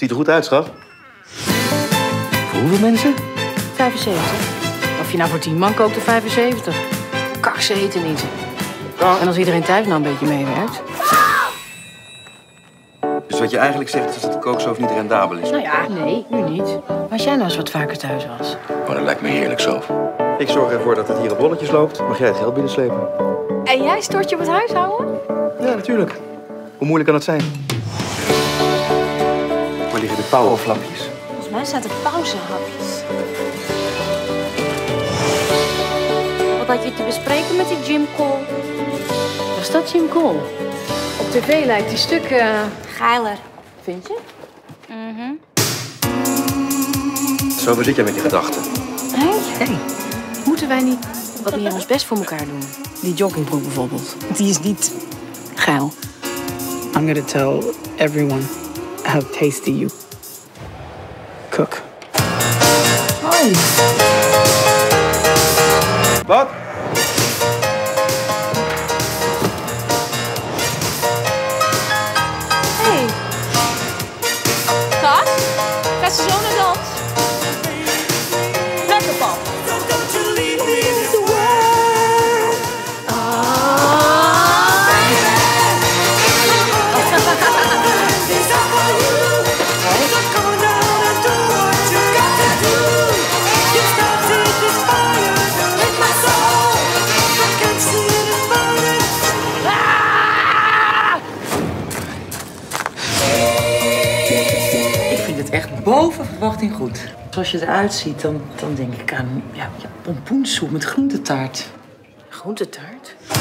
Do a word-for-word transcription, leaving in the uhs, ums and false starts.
Ziet er goed uit, schat. Voor hoeveel mensen? vijfenzeventig. Of je nou voor tien man koopt of vijfenzeventig. Kak, ze eten niet. En als iedereen thuis nou een beetje meewerkt. Dus wat je eigenlijk zegt is dat de kookstoof niet rendabel is? Nou ja, nee, nu niet. Maar als jij nou eens wat vaker thuis was? Oh, dat lijkt me heerlijk zo. Ik zorg ervoor dat het hier op rolletjes loopt. Mag jij het geld binnenslepen? En jij stort je op het huishouden? Ja, natuurlijk. Hoe moeilijk kan het zijn? Waar liggen de pauwenflapjes? Volgens mij staat er pauzehapjes. Wat had je te bespreken met die Jim Cole? Was dat Jim Cole? Op tv lijkt die stuk uh... geiler. Vind je? Mm-hmm. Zo bezit jij met je gedachten. Hé? Hey. Hey. Moeten wij niet wat meer ons best voor elkaar doen? Die joggingbroek bijvoorbeeld. Die is niet geil. I'm gonna tell everyone how tasty you cook. Hoi. Wat? Hey. Kaas? Gaat ze zo naar dans? Lekker pap. Echt boven verwachting goed. Zoals je eruit ziet, dan, dan denk ik aan ja, pompoensoep met groentetaart. Groentetaart?